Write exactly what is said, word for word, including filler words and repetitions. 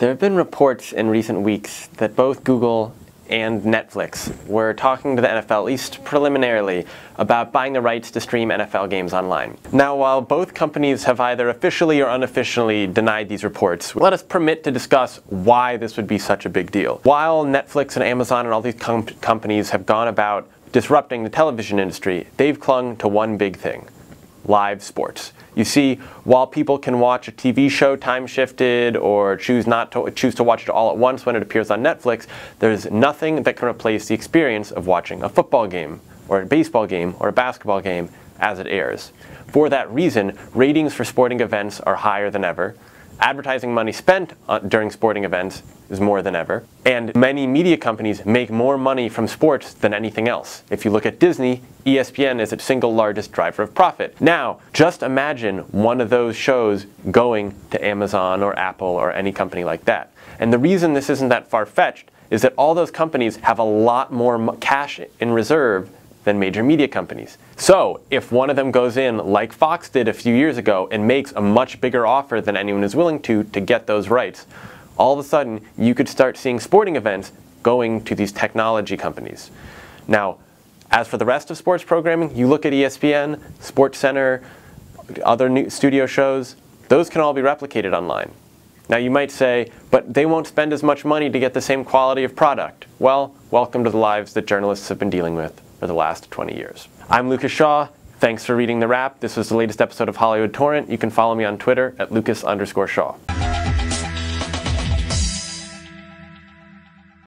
There have been reports in recent weeks that both Google and Netflix were talking to the N F L, at least preliminarily, about buying the rights to stream N F L games online. Now, while both companies have either officially or unofficially denied these reports, let us permit to discuss why this would be such a big deal. While Netflix and Amazon and all these com companies have gone about disrupting the television industry, they've clung to one big thing: live sports. You see, while people can watch a T V show time-shifted or choose not to choose to watch it all at once when it appears on Netflix, there's nothing that can replace the experience of watching a football game or a baseball game or a basketball game as it airs. For that reason, ratings for sporting events are higher than ever. Advertising money spent during sporting events is more than ever. And many media companies make more money from sports than anything else. If you look at Disney, E S P N is its single largest driver of profit. Now, just imagine one of those shows going to Amazon or Apple or any company like that. And the reason this isn't that far-fetched is that all those companies have a lot more cash in reserve than major media companies. So if one of them goes in, like Fox did a few years ago, and makes a much bigger offer than anyone is willing to to get those rights, all of a sudden you could start seeing sporting events going to these technology companies. Now, as for the rest of sports programming, you look at E S P N, SportsCenter, other new studio shows, those can all be replicated online. Now you might say, but they won't spend as much money to get the same quality of product. Well, welcome to the lives that journalists have been dealing with for the last twenty years. I'm Lucas Shaw. Thanks for reading The Wrap. This was the latest episode of Hollywood Torrent. You can follow me on Twitter at Lucas underscore Shaw.